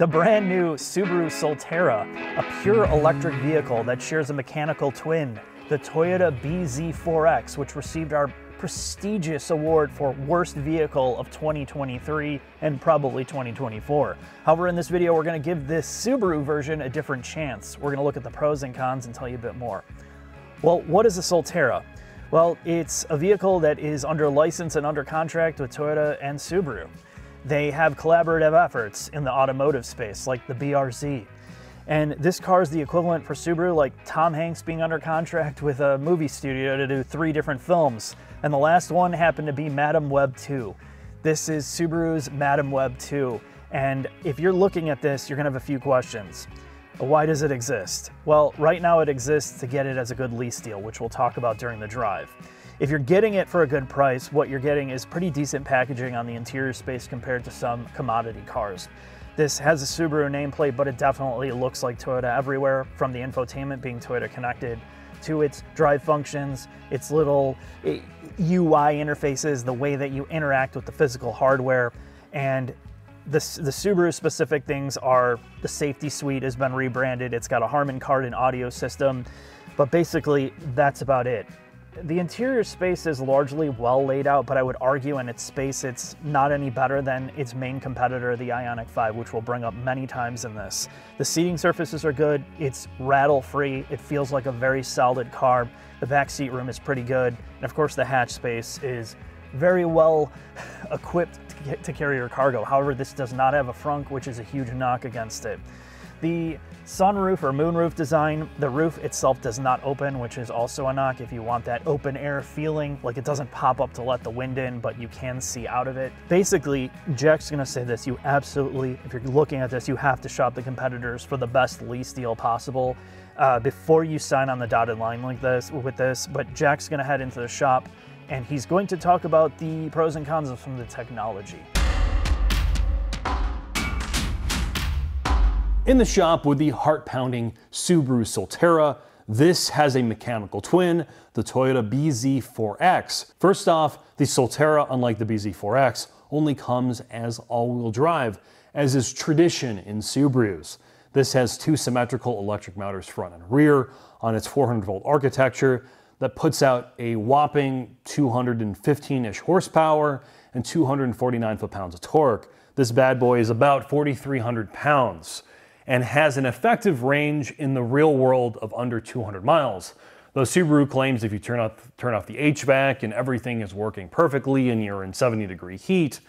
the brand new Subaru Solterra, a pure electric vehicle that shares a mechanical twin, the Toyota BZ4X, which received our prestigious award for worst vehicle of 2023 and probably 2024. However, in this video, we're going to give this Subaru version a different chance. We're going to look at the pros and cons and tell you a bit more. Well, what is a Solterra? Well, it's a vehicle that is under license and under contract with Toyota and Subaru. They have collaborative efforts in the automotive space, like the BRZ. And this car is the equivalent for Subaru, like Tom Hanks being under contract with a movie studio to do 3 different films. And the last one happened to be Madam Webb 2. This is Subaru's Madam Webb 2. And if you're looking at this, you're gonna have a few questions. Why does it exist? Well, right now it exists to get it as a good lease deal, which we'll talk about during the drive. If you're getting it for a good price, what you're getting is pretty decent packaging on the interior space compared to some commodity cars. This has a Subaru nameplate, but it definitely looks like Toyota everywhere, from the infotainment being Toyota connected to its drive functions, its little UI interfaces, the way that you interact with the physical hardware. And the Subaru specific things are the safety suite has been rebranded. It's got a Harman Kardon audio system, but basically that's about it. The interior space is largely well laid out, but I would argue in its space it's not any better than its main competitor, the Ioniq 5, which we'll bring up many times in this. The seating surfaces are good, it's rattle-free, it feels like a very solid car, the back seat room is pretty good, and of course the hatch space is very well equipped to carry your cargo. However, this does not have a frunk, which is a huge knock against it. The sunroof or moonroof design, the roof itself does not open, which is also a knock if you want that open air feeling, like it doesn't pop up to let the wind in, but you can see out of it. Basically, Jack's gonna say this, you absolutely, if you're looking at this, you have to shop the competitors for the best lease deal possible before you sign on the dotted line like this, but Jack's gonna head into the shop and he's going to talk about the pros and cons of some of the technology. In the shop with the heart-pounding Subaru Solterra, this has a mechanical twin, the Toyota BZ4X. First off, the Solterra, unlike the BZ4X, only comes as all-wheel drive, as is tradition in Subarus. This has 2 symmetrical electric motors front and rear on its 400-volt architecture that puts out a whopping 215-ish horsepower and 249 foot-pounds of torque. This bad boy is about 4,300 pounds and has an effective range in the real world of under 200 miles. Though Subaru claims if you turn off the HVAC and everything is working perfectly and you're in 70-degree heat,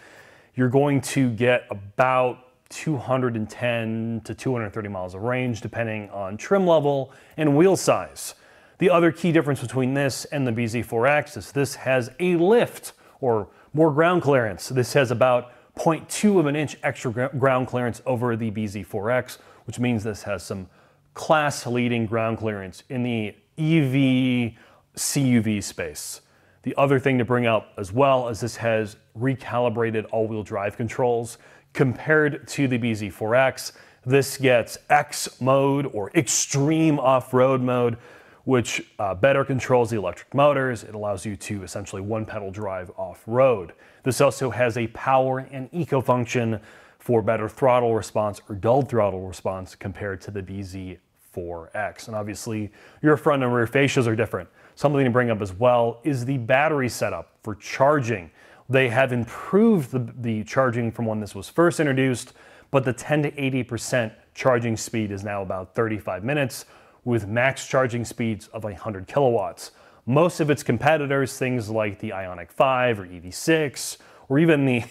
you're going to get about 210 to 230 miles of range depending on trim level and wheel size. The other key difference between this and the BZ4X is this has a lift or more ground clearance. This has about 0.2 of an inch extra ground clearance over the BZ4X, which means this has some class-leading ground clearance in the EV CUV space. The other thing to bring up as well is this has recalibrated all-wheel drive controls. Compared to the BZ4X, this gets X mode or extreme off-road mode, which better controls the electric motors. It allows you to essentially one-pedal drive off-road. This also has a power and eco function for better throttle response or dull throttle response compared to the BZ4X. And obviously, your front and rear fascias are different. Something to bring up as well is the battery setup for charging. They have improved the charging from when this was first introduced, but the 10 to 80% charging speed is now about 35 minutes, with max charging speeds of 100 kilowatts. Most of its competitors, things like the Ioniq 5 or EV6, or even the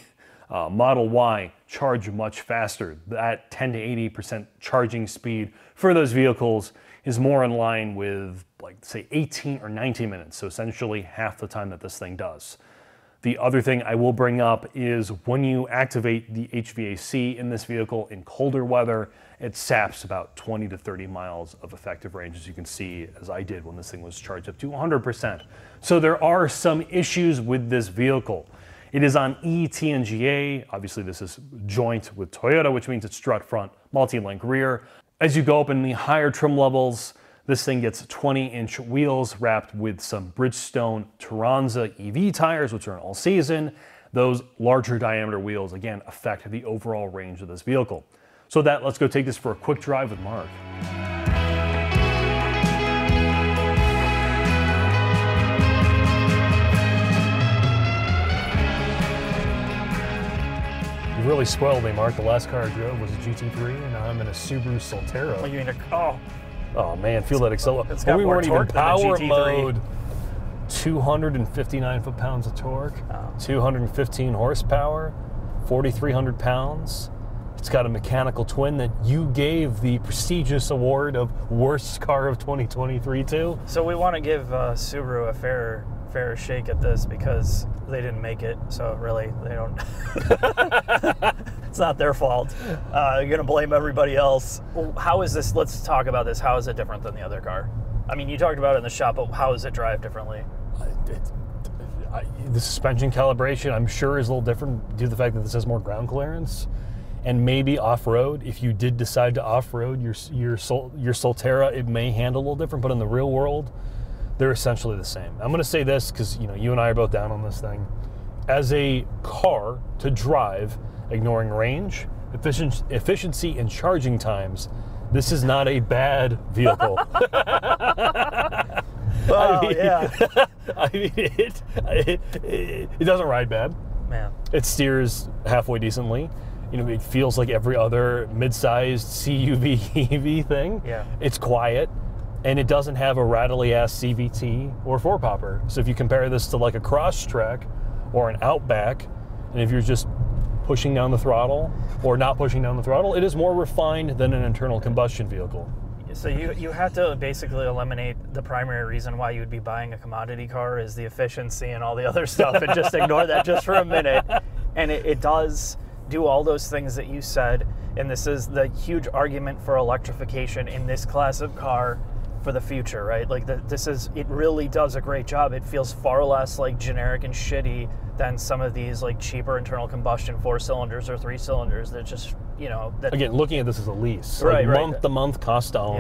Model Y, charge much faster. That 10 to 80% charging speed for those vehicles is more in line with, like, say, 18 or 19 minutes, so essentially half the time that this thing does. The other thing I will bring up is when you activate the HVAC in this vehicle in colder weather, it saps about 20 to 30 miles of effective range, as you can see, as I did when this thing was charged up to 100%. So there are some issues with this vehicle. It is on ETNGA. Obviously, this is joint with Toyota, which means it's strut front, multi-link rear. As you go up in the higher trim levels, this thing gets 20-inch wheels wrapped with some Bridgestone Turanza EV tires, which are an all-season. Those larger diameter wheels, again, affect the overall range of this vehicle. So with that, let's go take this for a quick drive with Mark. You really spoiled me, Mark. The last car I drove was a GT3, and I'm in a Subaru Solterra. Oh, you mean a, oh man, feel that acceleration. Well, we weren't even power mode. 259 foot-pounds of torque, 215 horsepower, 4,300 pounds. It's got a mechanical twin that you gave the prestigious award of worst car of 2023 to. So we want to give Subaru a fair shake at this because they didn't make it. So really, they don't. It's not their fault. You're going to blame everybody else. How is this? Let's talk about this. How is it different than the other car? I mean, you talked about it in the shop, but how does it drive differently? The suspension calibration, I'm sure, is a little different due to the fact that this has more ground clearance. And maybe off-road, if you did decide to off-road your Solterra, it may handle a little different, but in the real world, they're essentially the same. I'm gonna say this, because you and I are both down on this thing. As a car to drive, ignoring range, efficiency, and charging times, this is not a bad vehicle. Well, I mean, yeah. I mean, it doesn't ride bad. Man. It steers halfway decently. You know, it feels like every other mid-sized CUV EV thing. Yeah. It's quiet, and it doesn't have a rattly-ass CVT or 4-popper. So if you compare this to like a Crosstrek or an Outback, and if you're just pushing down the throttle or not pushing down the throttle, it is more refined than an internal combustion vehicle. So you have to basically eliminate the primary reason why you would be buying a commodity car is the efficiency and all the other stuff, and just ignore that just for a minute. And it does do all those things that you said, and this is the huge argument for electrification in this class of car for the future, right? Like it really does a great job. It feels far less like generic and shitty than some of these like cheaper internal combustion 4-cylinders or 3-cylinders that just, Again, looking at this as a lease, right? Like month-to-month cost down.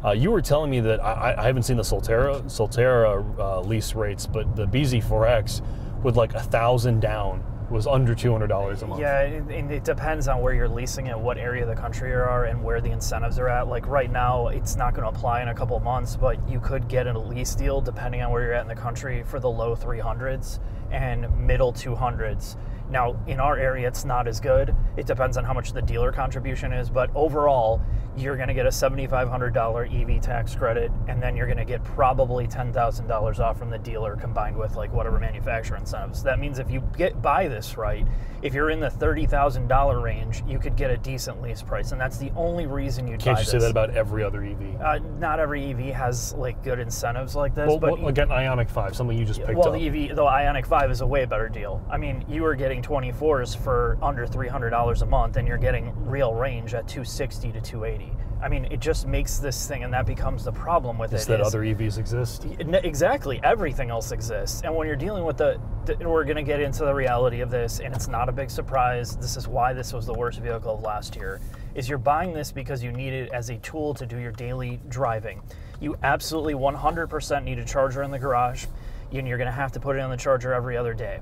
Yeah. You were telling me that I haven't seen the Solterra lease rates, but the BZ4X with like 1,000 down was under $200 a month. Yeah, and it depends on where you're leasing and what area of the country you are and where the incentives are at. Like right now, it's not going to apply in a couple of months, but you could get a lease deal depending on where you're at in the country for the low 300s and middle 200s. Now, in our area, it's not as good. It depends on how much the dealer contribution is, but overall, you're going to get a $7,500 EV tax credit, and then you're going to get probably $10,000 off from the dealer combined with like whatever manufacturer incentives. That means if you buy this right, if you're in the $30,000 range, you could get a decent lease price, and that's the only reason you'd buy this. Can't you say that about every other EV? Not every EV has like good incentives like this. Well, but again, Ioniq 5, something you just picked up. Well, the Ioniq 5 is a way better deal. I mean, you were getting 24s for under $300 a month, and you're getting real range at 260 to 280. I mean, it just makes this thing, and that becomes the problem with it. Is that other EVs exist? Exactly. Everything else exists. And when you're dealing with we're going to get into the reality of this, and it's not a big surprise. This is why this was the worst vehicle of last year, is you're buying this because you need it as a tool to do your daily driving. You absolutely 100% need a charger in the garage, and you're going to have to put it on the charger every other day.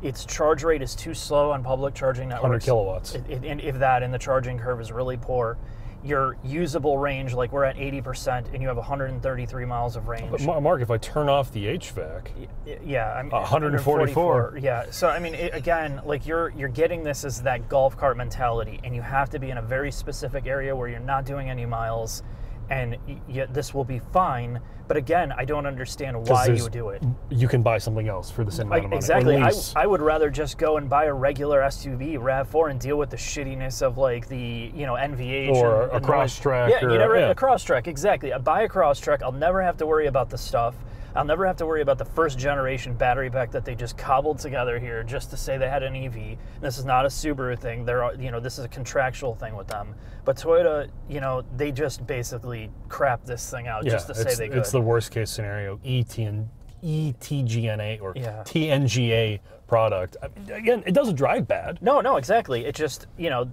Its charge rate is too slow on public charging networks. 100 kilowatts. And the charging curve is really poor. Your usable range, like we're at 80%, and you have 133 miles of range. But Mark, if I turn off the HVAC, yeah, I mean, 144. Yeah, so I mean, again, like you're getting this as that golf cart mentality, and you have to be in a very specific area where you're not doing any miles, and this will be fine. But again, I don't understand why you do it. You can buy something else for the same amount of money. Exactly. I would rather just go and buy a regular SUV, RAV4, and deal with the shittiness of like the NVH or a Crosstrek. Yeah, a Crosstrek. Exactly. I buy a Crosstrek. I'll never have to worry about the stuff. I'll never have to worry about the first generation battery pack that they just cobbled together here just to say they had an EV. This is not a Subaru thing. This is a contractual thing with them. But Toyota, they just basically crap this thing out just to say they could. It's the worst case scenario ETNGA or TNGA product. I mean, again, it doesn't drive bad. No, exactly. It just,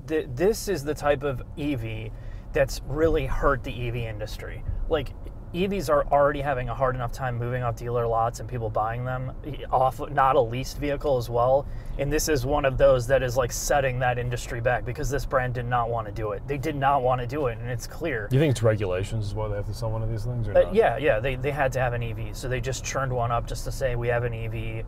this is the type of EV that's really hurt the EV industry. Like EVs are already having a hard enough time moving off dealer lots and people buying them off, not a leased vehicle as well. And this is one of those that is like setting that industry back because this brand did not want to do it. They did not want to do it, and it's clear. Do you think it's regulations is why they have to sell one of these things? Or not? Yeah, they had to have an EV. So they just churned one up just to say we have an EV.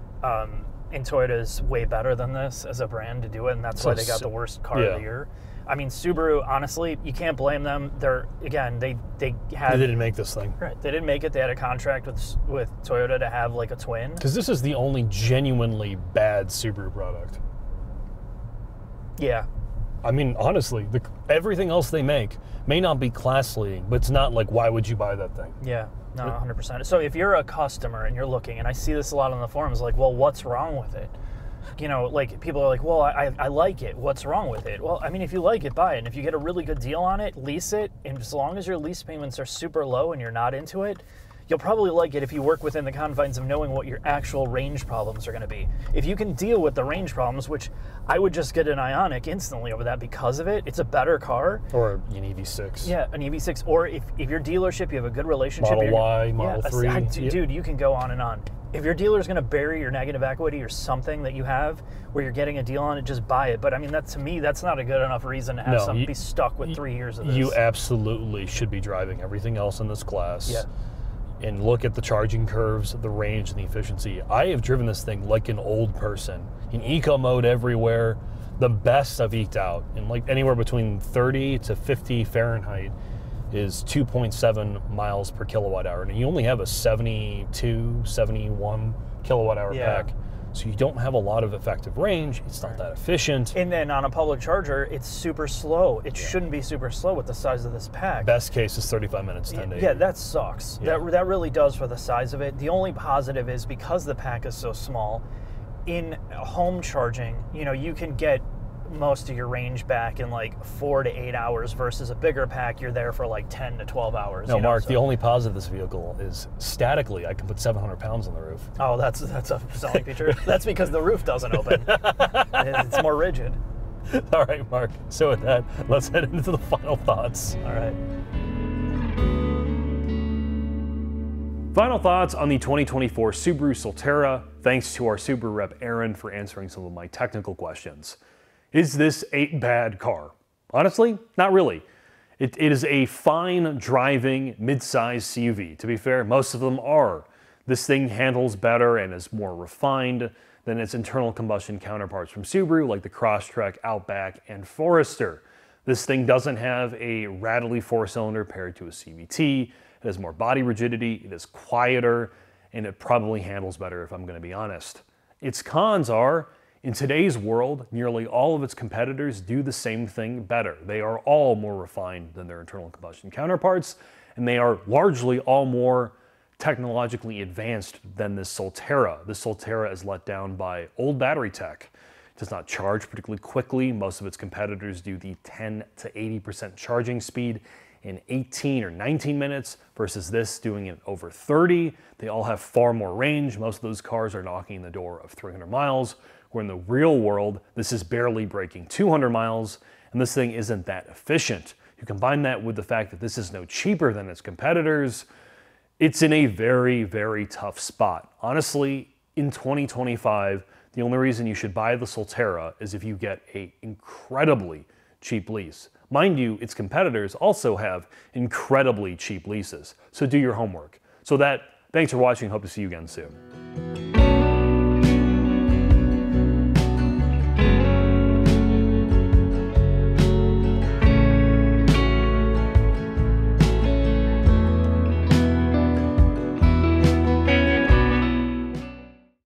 And Toyota's way better than this as a brand to do it, and that's why they got the worst car of the year. I mean, Subaru, honestly, you can't blame them. They're, again, they didn't make this thing. Right. They didn't make it. They had a contract with Toyota to have like a twin. Because this is the only genuinely bad Subaru product. Yeah. I mean, honestly, everything else they make may not be class leading, but it's not like, why would you buy that thing? Yeah. No, 100%. So if you're a customer and you're looking, and I see this a lot on the forums, like, well, what's wrong with it? You know, like, people are like, well, I like it. What's wrong with it? Well, I mean, if you like it, buy it. And if you get a really good deal on it, lease it. And as long as your lease payments are super low and you're not into it, you'll probably like it if you work within the confines of knowing what your actual range problems are going to be. If you can deal with the range problems, which I would just get an Ioniq instantly over that because of it, it's a better car. Or an EV6. Yeah, an EV6. Or if your dealership, you have a good relationship. Model Y, Model 3. Dude, you can go on and on. If your dealer is going to bury your negative equity or something that you have where you're getting a deal on it, just buy it. But I mean, that to me, that's not a good enough reason to have somebody be stuck with 3 years of this. You absolutely should be driving everything else in this class. Yeah. And look at the charging curves, the range, and the efficiency. I have driven this thing like an old person, in eco mode everywhere. The best I've eked out, and like anywhere between 30 to 50 Fahrenheit is 2.7 miles per kilowatt hour. And you only have a 72, 71 kilowatt hour pack. So you don't have a lot of effective range. It's not that efficient. And then on a public charger, it's super slow. It shouldn't be super slow with the size of this pack. Best case is 35 minutes, 10 days. Yeah, that sucks. Yeah. That really does for the size of it. The only positive is because the pack is so small, in home charging, you know, you can get most of your range back in like 4 to 8 hours versus a bigger pack, you're there for like 10 to 12 hours. No, you know? Mark, so the only positive of this vehicle is statically, I can put 700 pounds on the roof. Oh, that's a selling feature. That's because the roof doesn't open. It's more rigid. All right, Mark. So with that, let's head into the final thoughts. All right. Final thoughts on the 2024 Subaru Solterra. Thanks to our Subaru rep, Aaron, for answering some of my technical questions. Is this a bad car? Honestly, not really. It is a fine driving mid-size CUV. To be fair, most of them are. This thing handles better and is more refined than its internal combustion counterparts from Subaru, like the Crosstrek, Outback, and Forrester. This thing doesn't have a rattly four-cylinder paired to a CVT. It has more body rigidity, it is quieter, and it probably handles better if I'm gonna be honest. Its cons are, in today's world, nearly all of its competitors do the same thing better. They are all more refined than their internal combustion counterparts, and they are largely all more technologically advanced than this Solterra. This Solterra is let down by old battery tech. It does not charge particularly quickly. Most of its competitors do the 10 to 80% charging speed in 18 or 19 minutes versus this doing it over 30. They all have far more range. Most of those cars are knocking on the door of 300 miles. Where in the real world, this is barely breaking 200 miles, and this thing isn't that efficient. You combine that with the fact that this is no cheaper than its competitors, it's in a very, very tough spot. Honestly, in 2025, the only reason you should buy the Solterra is if you get an incredibly cheap lease. Mind you, its competitors also have incredibly cheap leases, so do your homework. So thanks for watching, hope to see you again soon.